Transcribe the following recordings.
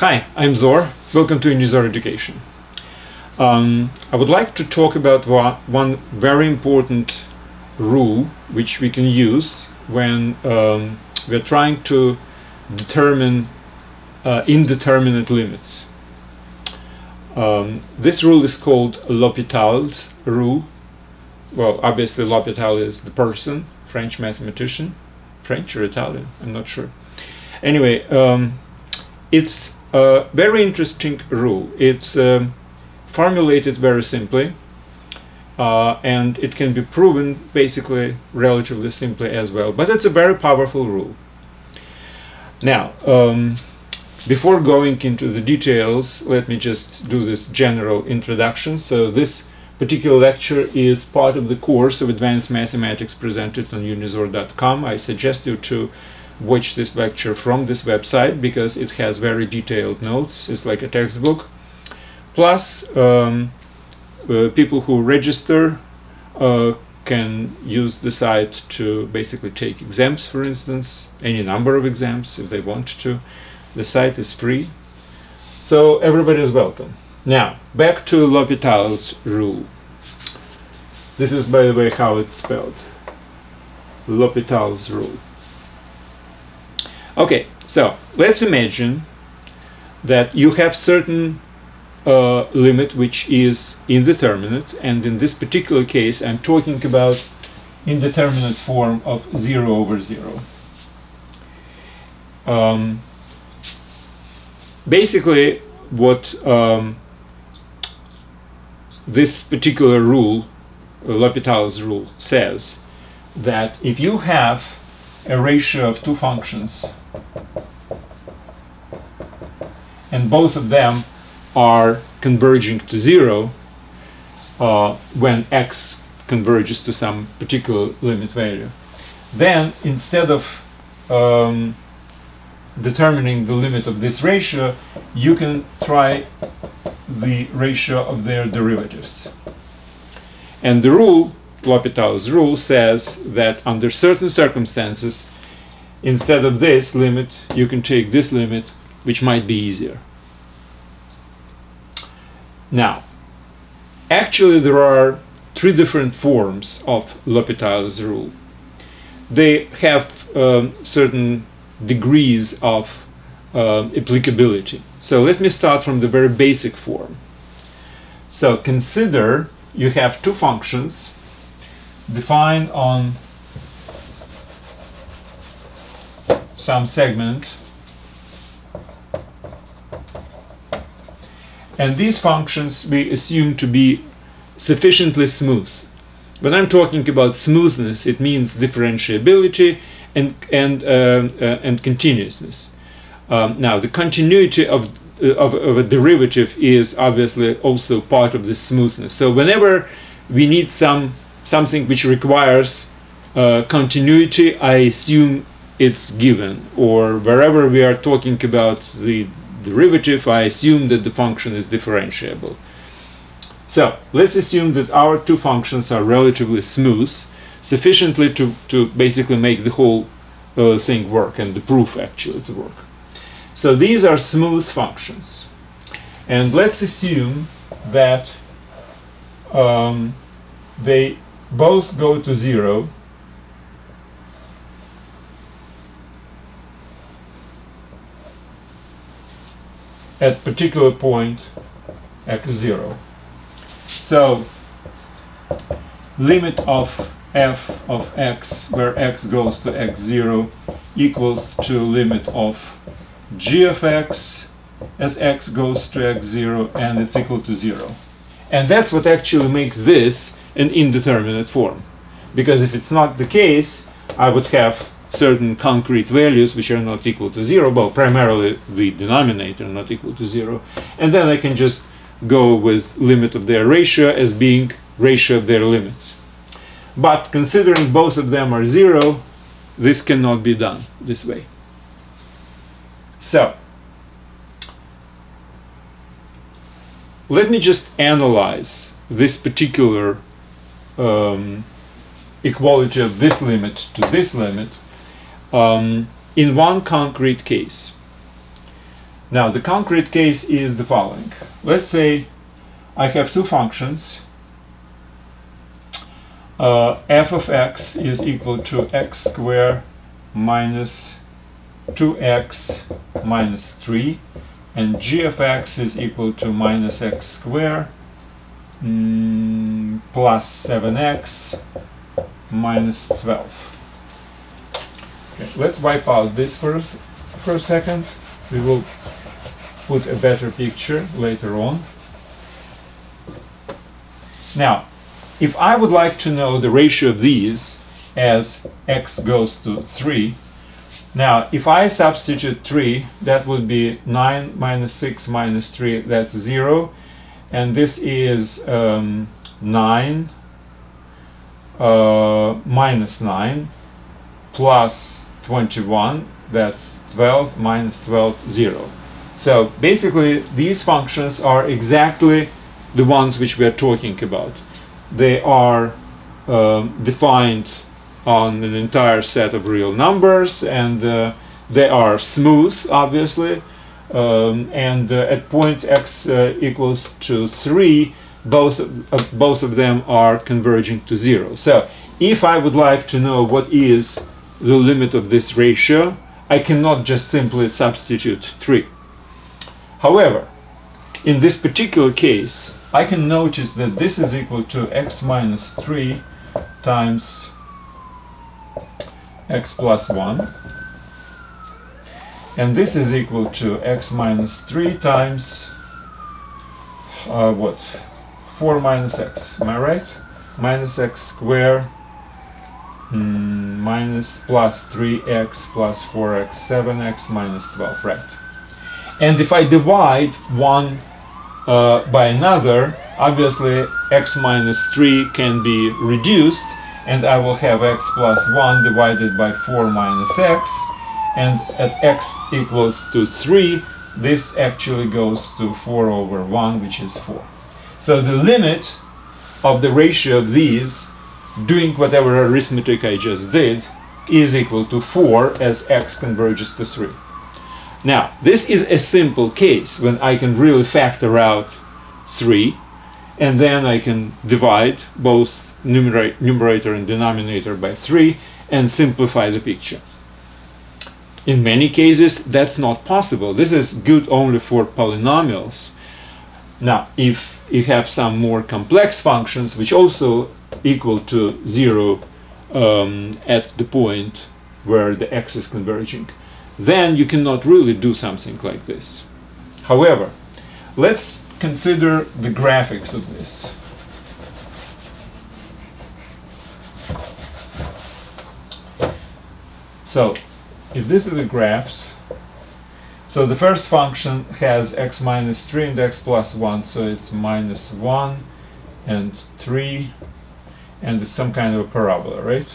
Hi, I'm Zor. Welcome to Unizor Education. I would like to talk about one very important rule which we can use when we're trying to determine indeterminate limits. This rule is called L'Hôpital's rule. Well, obviously L'Hôpital is the person, French mathematician, French or Italian, I'm not sure. Anyway, it's a very interesting rule. It's formulated very simply, and it can be proven basically relatively simply as well, but it's a very powerful rule. Now, before going into the details, let me just do this general introduction. So this particular lecture is part of the course of Advanced Mathematics presented on unizor.com. I suggest you to watch this lecture from this website because it has very detailed notes. It's like a textbook. Plus, people who register can use the site to basically take exams, for instance, any number of exams if they want to. The site is free, so everybody is welcome. Now, back to L'Hôpital's rule. This is, by the way, how it's spelled. L'Hôpital's rule. Okay, so let's imagine that you have certain limit which is indeterminate, and in this particular case I'm talking about indeterminate form of 0/0. Basically what this particular rule, L'Hôpital's rule, says that if you have a ratio of two functions and both of them are converging to 0 when x converges to some particular limit value, then instead of determining the limit of this ratio, you can try the ratio of their derivatives. And the rule, L'Hôpital's rule, says that under certain circumstances, instead of this limit, you can take this limit, which might be easier. Now, actually there are three different forms of L'Hôpital's rule. They have certain degrees of applicability. So let me start from the very basic form. So consider you have two functions defined on some segment, and these functions we assume to be sufficiently smooth. When I'm talking about smoothness, it means differentiability and continuousness. Now, the continuity of a derivative is obviously also part of the smoothness. So whenever we need something which requires continuity, I assume it's given. Or wherever we are talking about the derivative, I assume that the function is differentiable. So let's assume that our two functions are relatively smooth, sufficiently to basically make the whole thing work, and the proof actually to work. So these are smooth functions, and let's assume that they both go to 0 at particular point x0. So limit of f of x where x goes to x0 equals to limit of g of x as x goes to x0, and it's equal to 0. And that's what actually makes this an indeterminate form, because if it's not the case, I would have certain concrete values which are not equal to 0, well, primarily the denominator not equal to 0, and then I can just go with limit of their ratio as being ratio of their limits. But considering both of them are 0, this cannot be done this way. So let me just analyze this particular equality of this limit to this limit in one concrete case. Now, the concrete case is the following. Let's say I have two functions. F of x is equal to x squared minus 2x minus 3, and g of x is equal to minus x squared plus 7x minus 12. Okay, let's wipe out this for a second. We will put a better picture later on. Now, if I would like to know the ratio of these as x goes to 3, now if I substitute 3, that would be 9 minus 6 minus 3, that's 0, and this is 9 minus 9 plus 21, that's 12 minus 12, 0. So basically these functions are exactly the ones which we are talking about. They are defined on an entire set of real numbers, and they are smooth, obviously, and at point x equals to 3, both of them are converging to 0. So if I would like to know what is the limit of this ratio, I cannot just simply substitute 3. However, in this particular case, I can notice that this is equal to x minus 3 times x plus 1, and this is equal to x minus 3 times what? 4 minus x, am I right? Minus x squared minus plus 3x plus 4x, 7x minus 12, right? And if I divide one by another, obviously x minus 3 can be reduced, and I will have x plus 1 divided by 4 minus x, and at x equals to 3, this actually goes to 4 over 1, which is 4. So the limit of the ratio of these, doing whatever arithmetic I just did, is equal to 4 as x converges to 3. Now, this is a simple case when I can really factor out 3, and then I can divide both numerator and denominator by 3 and simplify the picture. In many cases, that's not possible. This is good only for polynomials. Now, if you have some more complex functions which also equal to 0 at the point where the x is converging, then you cannot really do something like this. However, let's consider the graphics of this. So, if this is the graphs, so the first function has x minus 3 and x plus 1, so it's minus 1 and 3, and it's some kind of a parabola, right?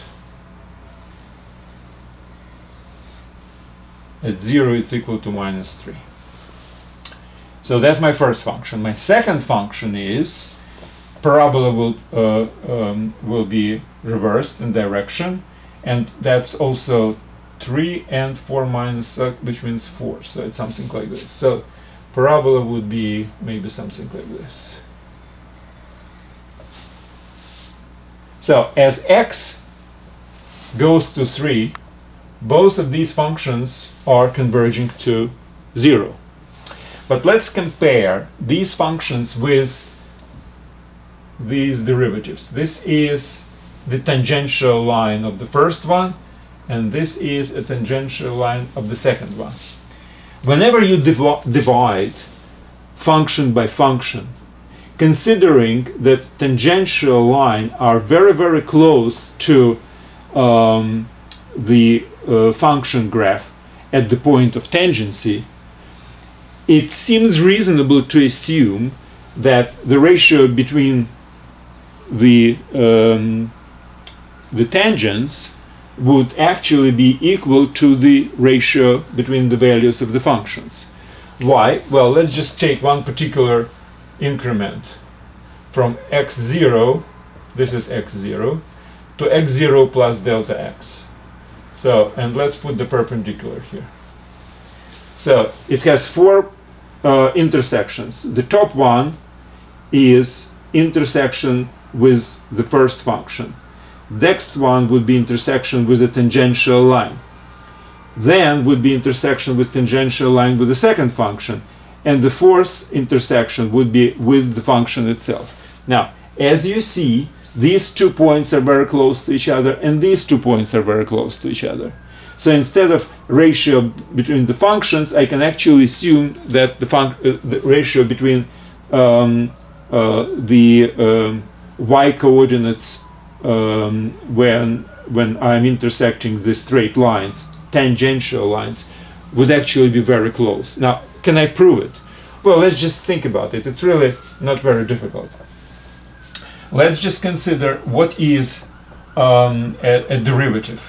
At 0, it's equal to minus 3. So that's my first function. My second function is parabola will be reversed in direction, and that's also 3 and 4 minus, which means 4. So it's something like this. So parabola would be maybe something like this. So as x goes to 3, both of these functions are converging to 0. But let's compare these functions with these derivatives. This is the tangential line of the first one, and this is a tangential line of the second one. Whenever you divide function by function, considering that tangential lines are very, very close to the function graph at the point of tangency, it seems reasonable to assume that the ratio between the tangents would actually be equal to the ratio between the values of the functions. Why? Well, let's just take one particular increment from x0, this is x0, to x0 plus delta x. So, and let's put the perpendicular here. So it has four intersections. The top one is intersection with the first function. Next one would be intersection with a tangential line. Then would be intersection with tangential line with the second function. And the fourth intersection would be with the function itself. Now, as you see, these 2 points are very close to each other, and these 2 points are very close to each other. So instead of ratio between the functions, I can actually assume that the ratio between the y coordinates when I'm intersecting the straight lines, tangential lines, would actually be very close. Now, can I prove it? Well, let's just think about it. It's really not very difficult. Let's just consider what is a derivative.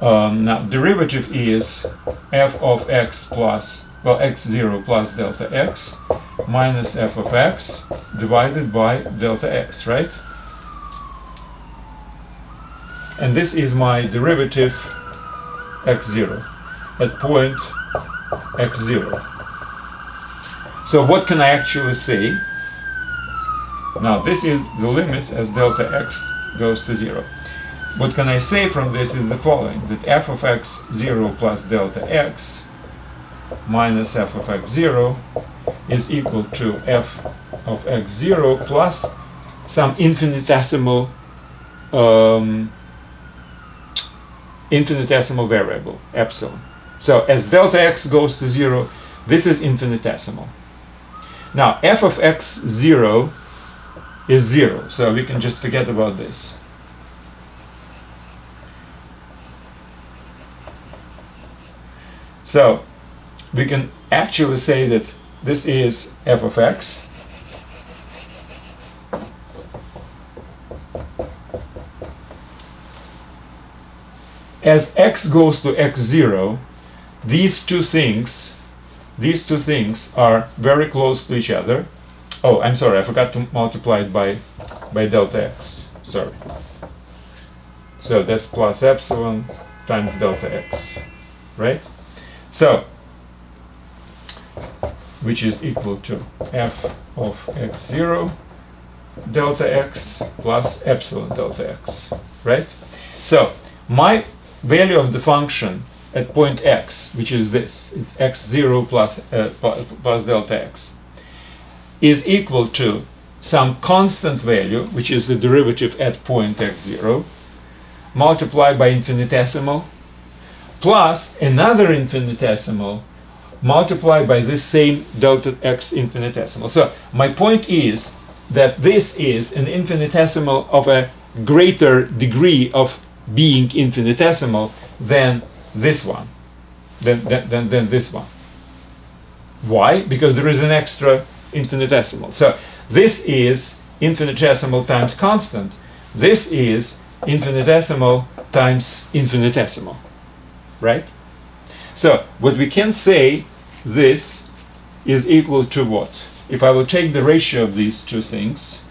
Now, derivative is f of x plus, well, x0 plus delta x minus f of x divided by delta x, right? And this is my derivative x0 at point x0. So what can I actually say? Now, this is the limit as delta x goes to 0. What can I say from this is the following, that f of x0 plus delta x minus f of x0 is equal to f of x0 plus some infinitesimal variable, epsilon. So as delta x goes to 0, this is infinitesimal. Now, f of x0 is 0, so we can just forget about this. So we can actually say that this is f of x as x goes to x0. These two things are very close to each other. Oh, I'm sorry, I forgot to multiply it by delta x. Sorry. So that's plus epsilon times delta x, right? So, which is equal to f of x0 delta x plus epsilon delta x, right? So, my value of the function at point x, which is this, it's x0 plus delta x, is equal to some constant value, which is the derivative at point x0, multiplied by infinitesimal, plus another infinitesimal multiplied by this same delta x infinitesimal. So my point is that this is an infinitesimal of a greater degree of being infinitesimal than this one, than this one. Why? Because there is an extra infinitesimal. So this is infinitesimal times constant. This is infinitesimal times infinitesimal. Right? So what we can say, this is equal to what? If I will take the ratio of these two things,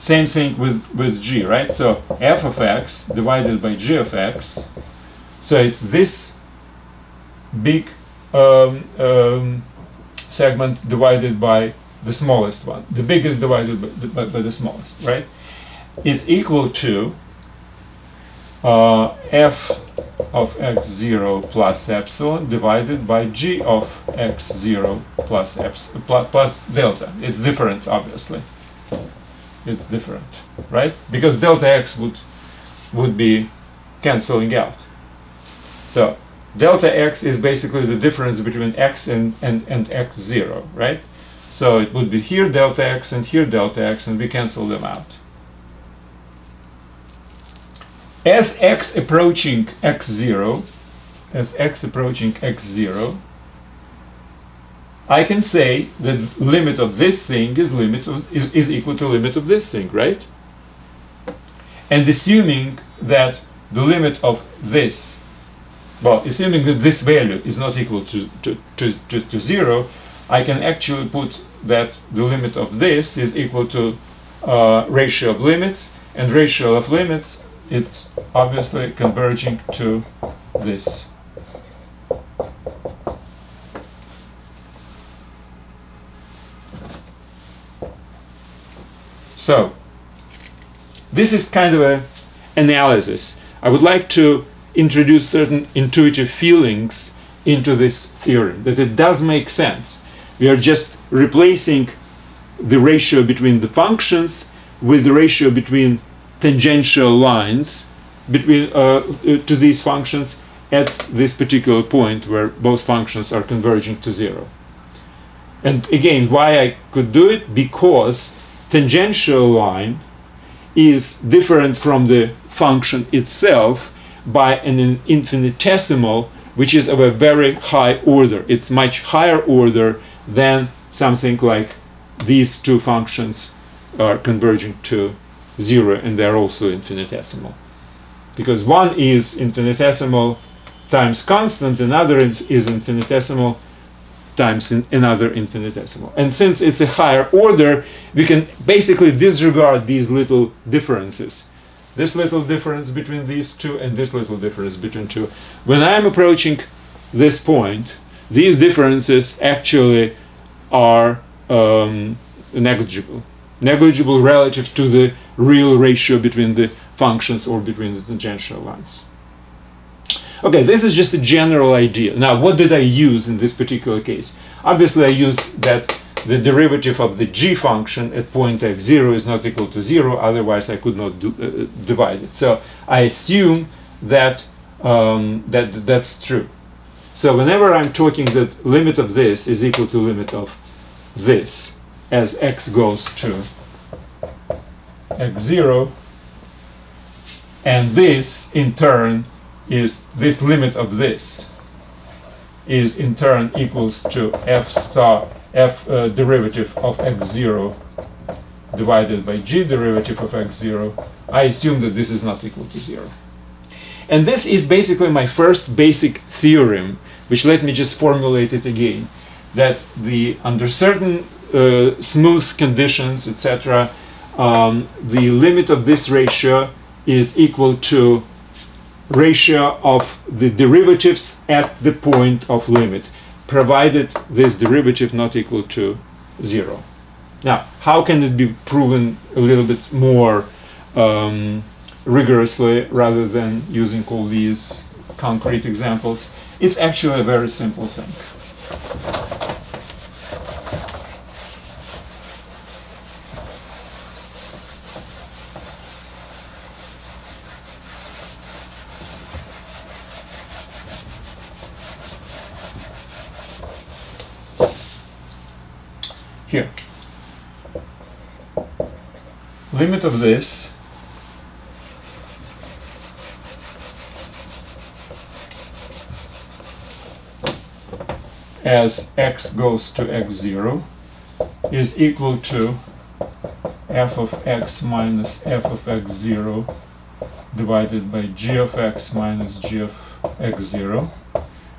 same thing with g, right? So f of x divided by g of x, so it's this big segment divided by the smallest one, the biggest divided by the smallest, right? It's equal to f of x0 plus epsilon divided by g of x0 plus epsilon plus delta. It's different, obviously. It's different, right? Because delta x would be canceling out. So delta x is basically the difference between x and x0, right? So it would be here delta x, and we cancel them out. As x approaching x0, I can say the limit of this thing is equal to limit of this thing, right? And assuming that the limit of this, well, assuming that this value is not equal to 0, I can actually put that the limit of this is equal to ratio of limits, and ratio of limits, it's obviously converging to this. So this is kind of an analysis. I would like to introduce certain intuitive feelings into this theorem, that it does make sense. We are just replacing the ratio between the functions with the ratio between tangential lines between to these functions at this particular point where both functions are converging to zero. And again, why I could do it? Because tangential line is different from the function itself by an infinitesimal, which is of a very high order. It's much higher order than something like these two functions are converging to zero, and they're also infinitesimal. Because one is infinitesimal times constant, another is infinitesimal times another infinitesimal. And since it's a higher order, we can basically disregard these little differences. This little difference between these two and this little difference between two. When I'm approaching this point, these differences actually are negligible relative to the real ratio between the functions or between the tangential lines. Okay, this is just a general idea. Now, what did I use in this particular case? Obviously, I used that the derivative of the g function at point f0 is not equal to 0, otherwise I could not divide it. So I assume that, that's true. So whenever I'm talking that limit of this is equal to limit of this as x goes to x0, and this in turn is this limit of this is in turn equals to f derivative of x0 divided by g derivative of x0. I assume that this is not equal to 0. And this is basically my first basic theorem, which let me just formulate it again, that the under certain smooth conditions, etc., the limit of this ratio is equal to ratio of the derivatives at the point of limit, provided this derivative not equal to 0. Now, how can it be proven a little bit more rigorously rather than using all these concrete examples? It's actually a very simple thing. Here, limit of this as x goes to x0 is equal to f of x minus f of x0 divided by g of x minus g of x0.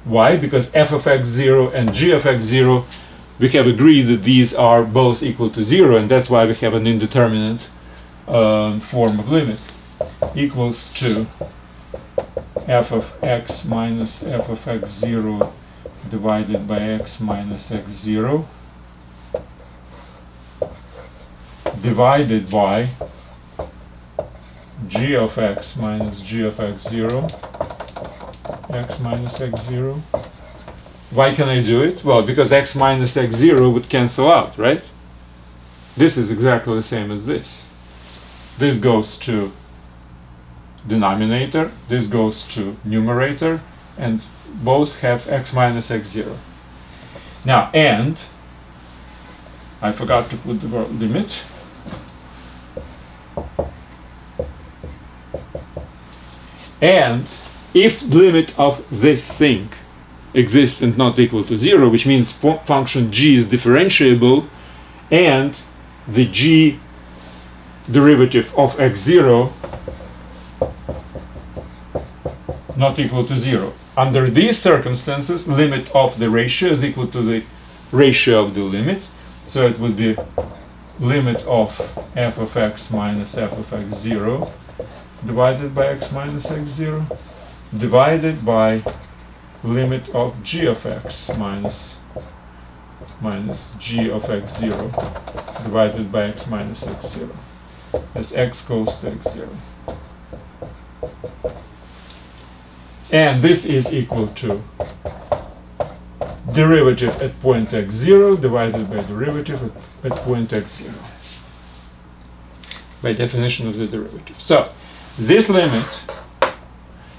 Why? Because f of x0 and g of x0, we have agreed that these are both equal to 0, and that's why we have an indeterminate form of limit, equals to f of x minus f of x0 divided by x minus x0 divided by g of x minus g of x0, x minus x0. Why can I do it? Well, because x minus x0 would cancel out, right? This is exactly the same as this. This goes to denominator, this goes to numerator, and both have x minus x0. Now, and I forgot to put the word limit. And if limit of this thing exists and not equal to 0, which means function g is differentiable and the g derivative of x0 not equal to 0. Under these circumstances, limit of the ratio is equal to the ratio of the limit, so it would be limit of f of x minus f of x0 divided by x minus x0 divided by limit of g of x minus g of x0 divided by x minus x0 as x goes to x0. And this is equal to derivative at point x0 divided by derivative at point x0 by definition of the derivative. So this limit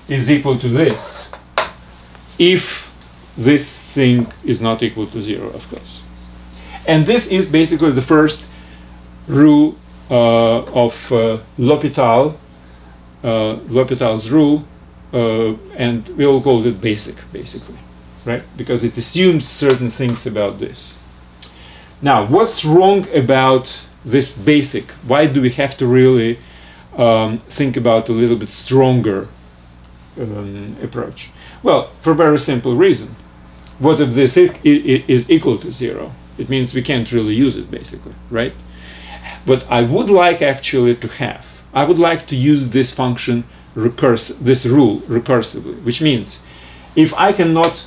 is equal to this if this thing is not equal to 0, of course. And this is basically the first rule of L'Hôpital, L'Hôpital's rule, and we'll call it basic, basically, right? Because it assumes certain things about this. Now, what's wrong about this basic? Why do we have to really think about a little bit stronger approach? Well, for a very simple reason. What if this is equal to 0? It means we can't really use it, basically, right? But I would like actually to have, I would like to use this function, this rule recursively, which means if I cannot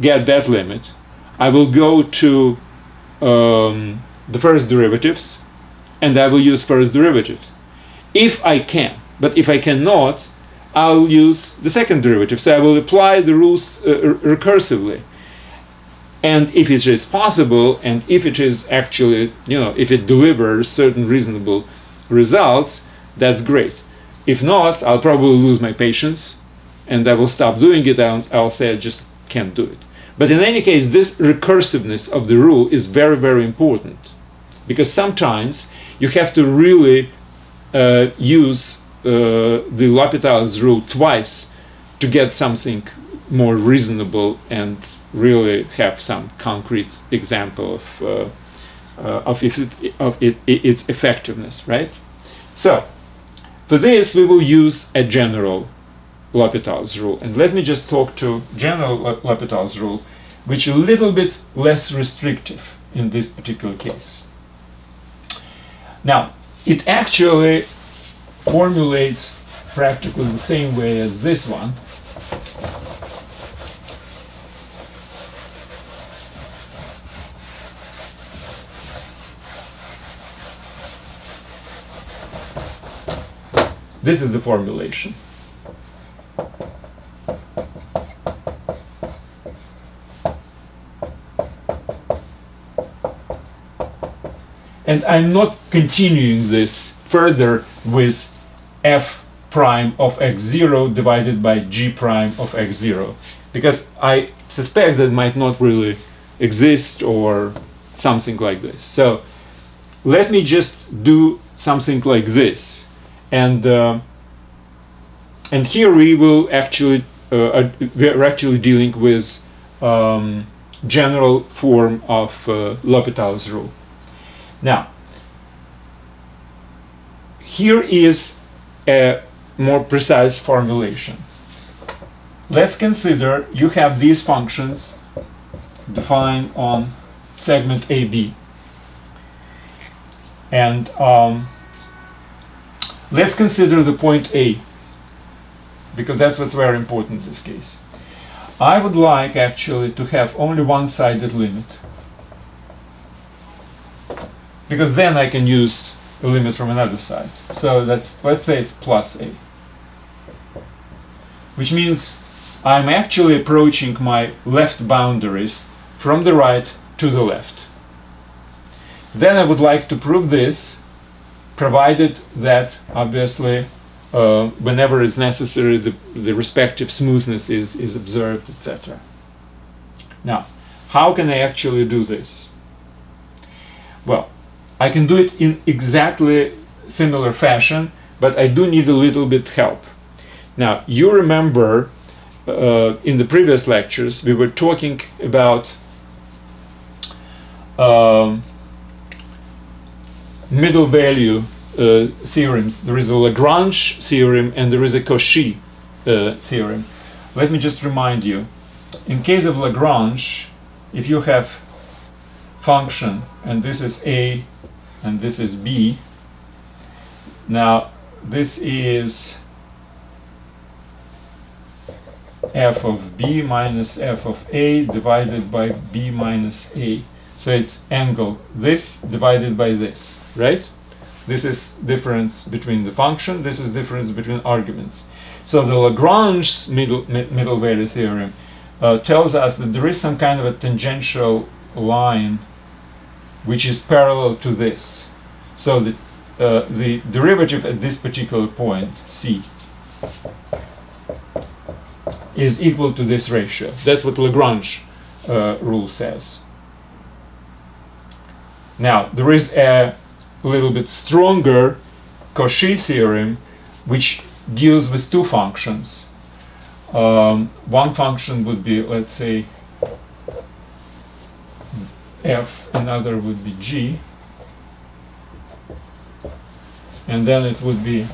get that limit, I will go to the first derivatives and I will use first derivatives if I can. But if I cannot, I'll use the second derivative. So I will apply the rules recursively. And if it is possible, and if it is actually, you know, if it delivers certain reasonable results, that's great. If not, I'll probably lose my patience and I will stop doing it and I'll say I just can't do it. But in any case, this recursiveness of the rule is very, very important, because sometimes you have to really use the L'Hôpital's rule twice to get something more reasonable and really have some concrete example of its effectiveness, right? So for this, we will use a general L'Hôpital's rule. And let me just talk to general L'Hôpital's rule, which is a little bit less restrictive in this particular case. Now, it actually formulates practically the same way as this one. This is the formulation. And I'm not continuing this further with f prime of x0 divided by g prime of x0, because I suspect that might not really exist or something like this. So let me just do something like this. And here we will actually we're actually dealing with general form of L'Hôpital's rule. Now, here is a more precise formulation. Let's consider you have these functions defined on segment AB, and let's consider the point A, because that's what's very important in this case. I would like actually to have only one-sided limit, because then I can use a limit from another side. So that's, let's say it's plus A, which means I'm actually approaching my left boundaries from the right to the left. Then I would like to prove this, provided that, obviously, whenever it's necessary, the respective smoothness is observed, etc. Now, how can I actually do this? Well, I can do it in exactly similar fashion, but I do need a little bit help. Now, you remember in the previous lectures, we were talking about middle value theorems. There is a Lagrange theorem and there is a Cauchy theorem. Let me just remind you, in case of Lagrange, if you have function, and this is A and this is B. Now this is f of B minus f of A divided by B minus A. So it's angle this divided by this, right? This is difference between the function, this is difference between arguments. So the Lagrange's middle value theorem tells us that there is some kind of a tangential line which is parallel to this. So the derivative at this particular point, C, is equal to this ratio. That's what Lagrange rule says. Now, there is a little bit stronger Cauchy theorem which deals with two functions. One function would be, let's say, f, another would be g, and then it would be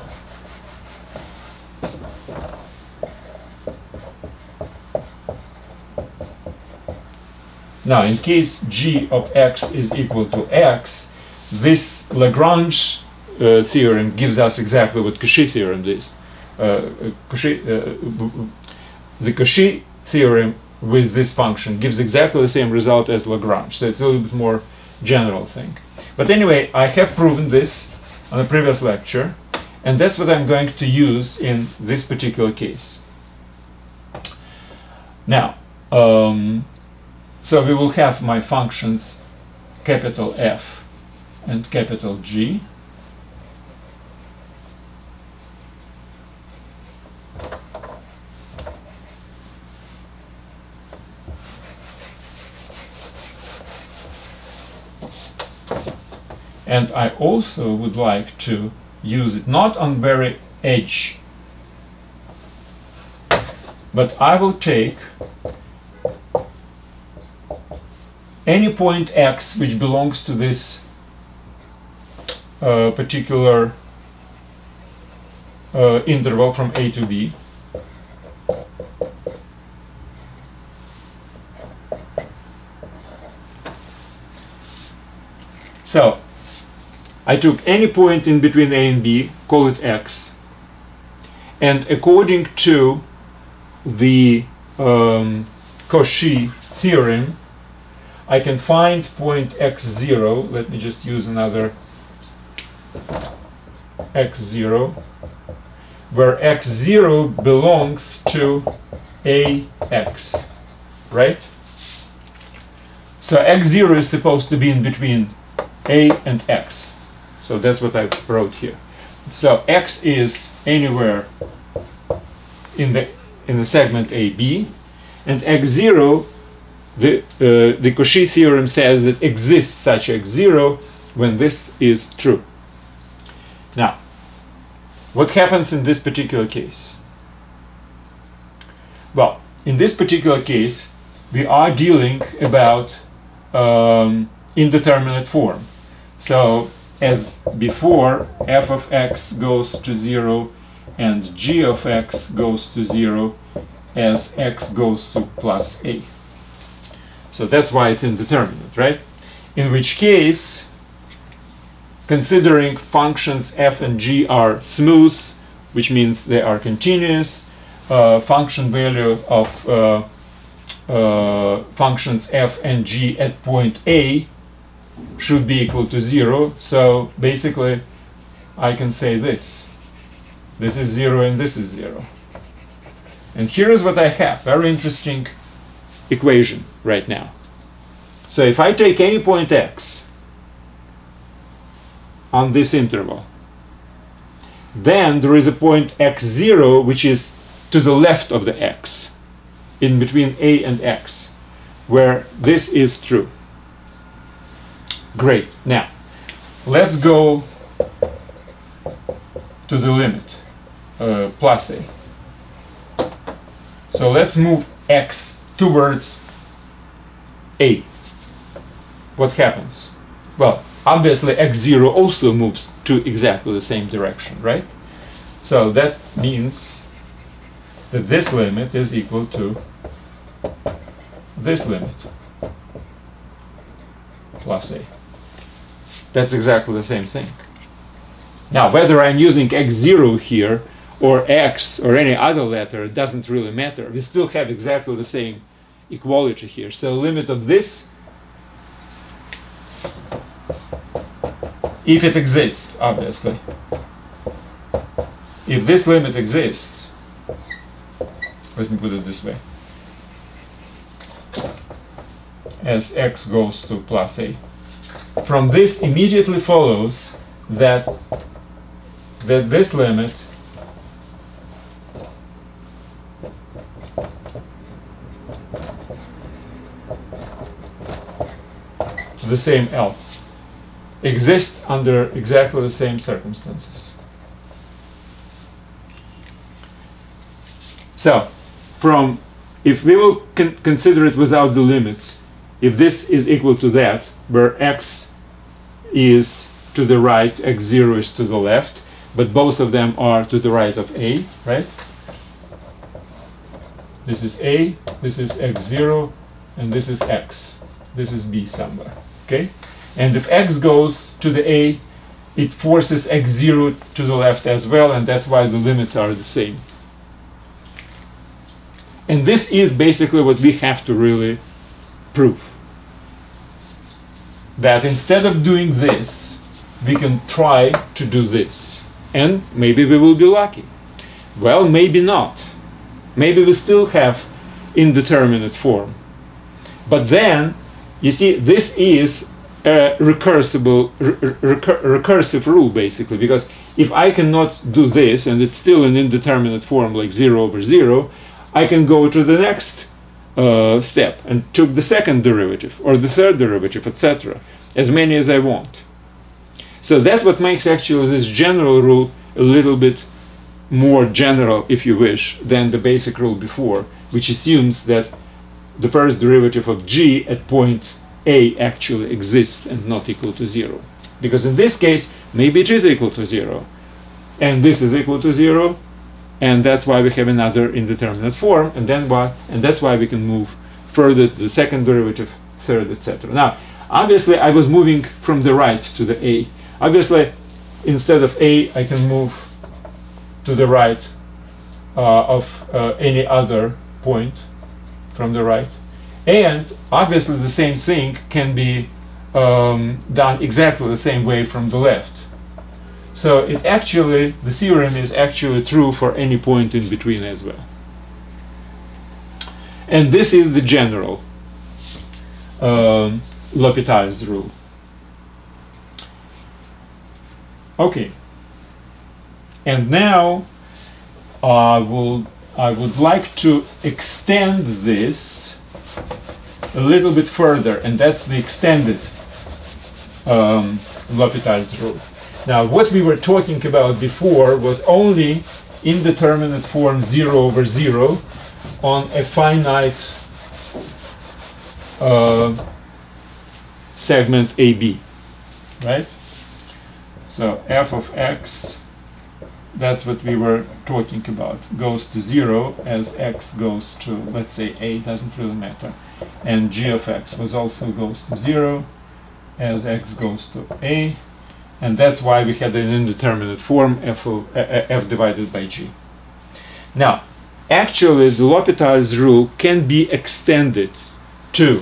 now in case g of x is equal to x, this Lagrange theorem gives us exactly what Cauchy theorem is. The Cauchy theorem with this function gives exactly the same result as Lagrange, so it's a little bit more general thing. But anyway, I have proven this on a previous lecture, and that's what I'm going to use in this particular case. Now, so we will have my functions capital F and capital G. And I also would like to use it not on very edge, but I will take any point x which belongs to this particular interval from A to B. So I took any point in between A and B, call it x, and according to the Cauchy theorem, I can find point x0. Let me just use another x0, where x0 belongs to AX, right? So x0 is supposed to be in between A and X. So that's what I wrote here. So x is anywhere in the segment AB, and x0, the Cauchy theorem says that exists such x0 when this is true. Now, what happens in this particular case? Well, in this particular case, we are dealing about indeterminate form. So as before, f of x goes to 0 and g of x goes to 0 as x goes to plus a. So that's why it's indeterminate, right? In which case, considering functions f and g are smooth, which means they are continuous, function value of functions f and g at point A should be equal to 0. So basically I can say this is 0 and this is 0. And here is what I have, very interesting equation right now. So if I take any point x on this interval, then there is a point x0 which is to the left of the x, in between A and x, where this is true. Great. Now, let's go to the limit, plus A. So let's move x towards A. What happens? Well, obviously x0 also moves to exactly the same direction, right? So that means that this limit is equal to this limit, plus A. That's exactly the same thing. Now, whether I'm using x0 here or x or any other letter, it doesn't really matter. We still have exactly the same equality here. So limit of this, if it exists, obviously. If this limit exists, let me put it this way, as x goes to plus a. From this immediately follows that this limit to the same L exists under exactly the same circumstances. So, if we will consider it without the limits, if this is equal to that, where x is to the right, x0 is to the left, but both of them are to the right of a, right? This is a, this is x0, and this is x. This is b somewhere, okay? And if x goes to the a, it forces x0 to the left as well, and that's why the limits are the same. And this is basically what we have to really prove. That instead of doing this, we can try to do this. And maybe we will be lucky. Well, maybe not. Maybe we still have indeterminate form. But then, you see, this is a recursive rule, basically. Because if I cannot do this, and it's still an indeterminate form, like 0 over 0, I can go to the next step and took the second derivative or the third derivative, etc., as many as I want. So that's what makes actually this general rule a little bit more general, if you wish, than the basic rule before, which assumes that the first derivative of g at point A actually exists and not equal to 0. Because in this case, maybe it is equal to 0, and this is equal to 0, and that's why we have another indeterminate form, and that's why we can move further to the second derivative, third, etc. Now, obviously, I was moving from the right to the a. Obviously, instead of a, I can move to the right of any other point from the right. And obviously, the same thing can be done exactly the same way from the left. So it actually, the theorem is actually true for any point in between as well. And this is the general L'Hôpital's rule. Okay. And now I would like to extend this a little bit further, and that's the extended L'Hôpital's rule. Now, what we were talking about before was only indeterminate form 0 over 0 on a finite segment AB, right? So f of x, that's what we were talking about, goes to 0 as x goes to, let's say, a, doesn't really matter. And g of x also goes to 0 as x goes to a. And that's why we had an indeterminate form, f divided by g. Now, actually, the L'Hôpital's rule can be extended to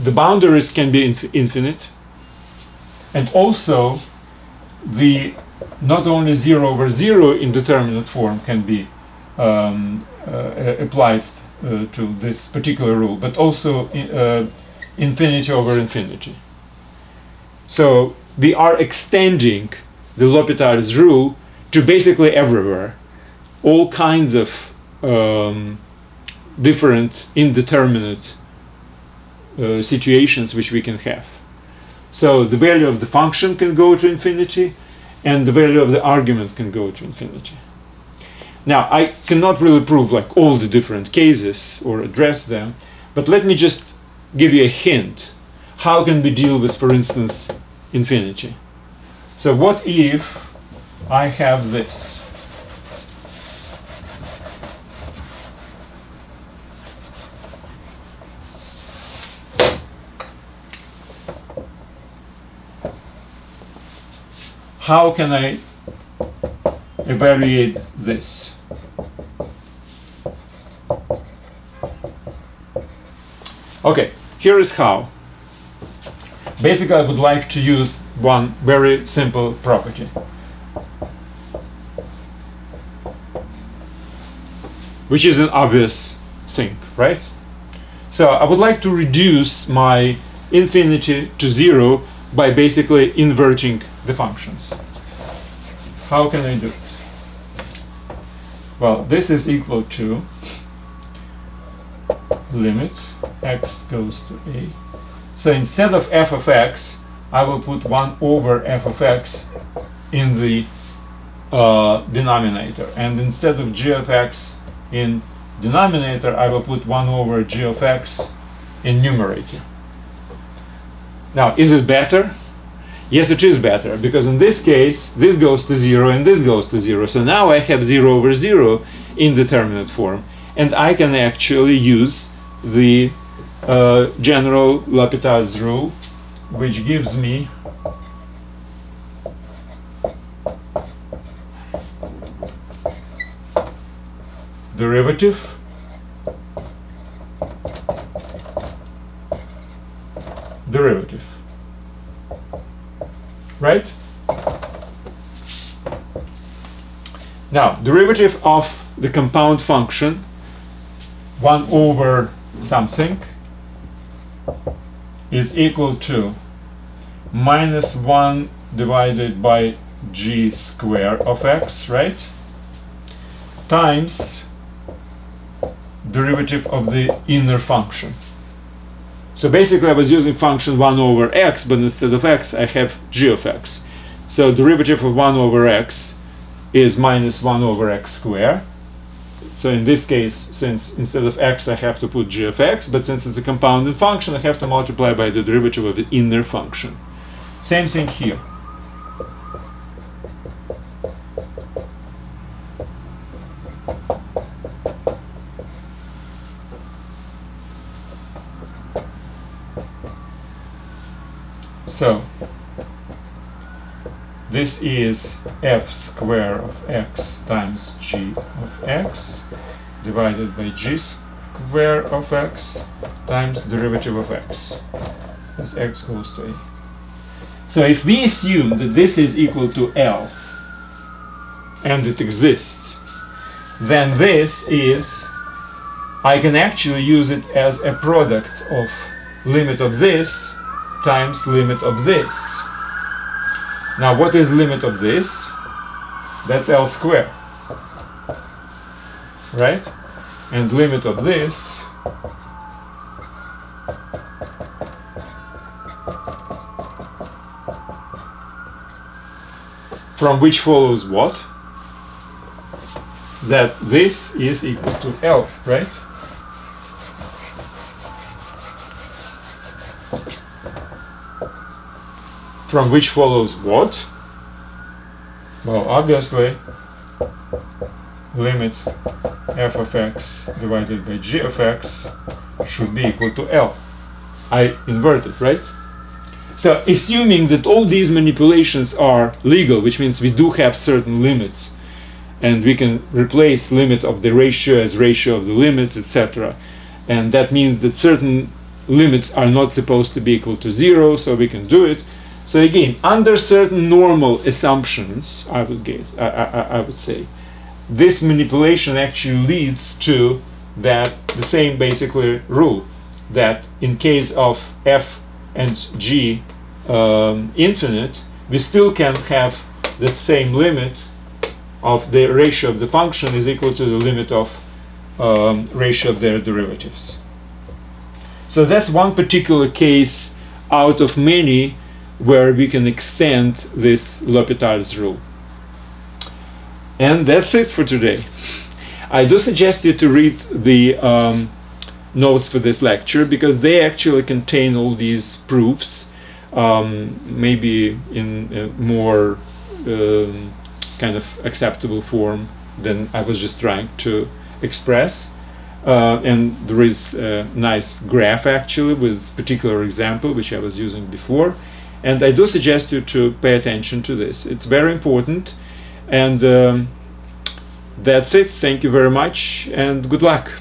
the boundaries can be infinite, and also the not only 0 over 0 indeterminate form can be applied to this particular rule, but also infinity over infinity. So we are extending the L'Hôpital's rule to basically everywhere, all kinds of different indeterminate situations which we can have. So the value of the function can go to infinity, and the value of the argument can go to infinity. Now, I cannot really prove like all the different cases or address them, but let me just give you a hint. How can we deal with, for instance, infinity? So what if I have this? How can I evaluate this? Okay, here is how. Basically, I would like to use one very simple property, which is an obvious thing, right? So I would like to reduce my infinity to zero by basically inverting the functions. How can I do it? Well, this is equal to limit x goes to a. So instead of f of x, I will put 1 over f of x in the denominator. And instead of g of x in denominator, I will put 1 over g of x in numerator. Now, is it better? Yes, it is better, because in this case, this goes to 0 and this goes to 0. So now I have 0 over 0 in determinate form. And I can actually use the general L'Hôpital's rule, which gives me derivative right? Now, derivative of the compound function 1 over something is equal to minus 1 divided by g square of x, right? Times derivative of the inner function. So basically I was using function 1 over x, but instead of x I have g of x. So derivative of 1 over x is minus 1 over x square. So in this case, since instead of x I have to put g of x, but since it's a compounded function, I have to multiply by the derivative of the inner function. Same thing here. So this is f square of x times g of x divided by g square of x times derivative of x as x goes to a. So if we assume that this is equal to L and it exists, then this is, I can actually use it as a product of limit of this times limit of this. Now, what is limit of this? That's L square, right? And limit of this from which follows what? That this is equal to L, right? From which follows what? Well, obviously, limit f of x divided by g of x should be equal to L. I inverted, right? So, assuming that all these manipulations are legal, which means we do have certain limits, and we can replace limit of the ratio as ratio of the limits, etc. And that means that certain limits are not supposed to be equal to 0, so we can do it. So again, under certain normal assumptions, I would say, this manipulation actually leads to that the same basically rule that in case of f and g infinite, we still can have the same limit of the ratio of the function is equal to the limit of ratio of their derivatives. So that's one particular case out of many where we can extend this L'Hôpital's rule. And that's it for today. I do suggest you to read the notes for this lecture because they actually contain all these proofs. maybe in a more kind of acceptable form than I was just trying to express. And there is a nice graph actually with particular example which I was using before, and I do suggest you to pay attention to this. It's very important. And that's it. Thank you very much and good luck.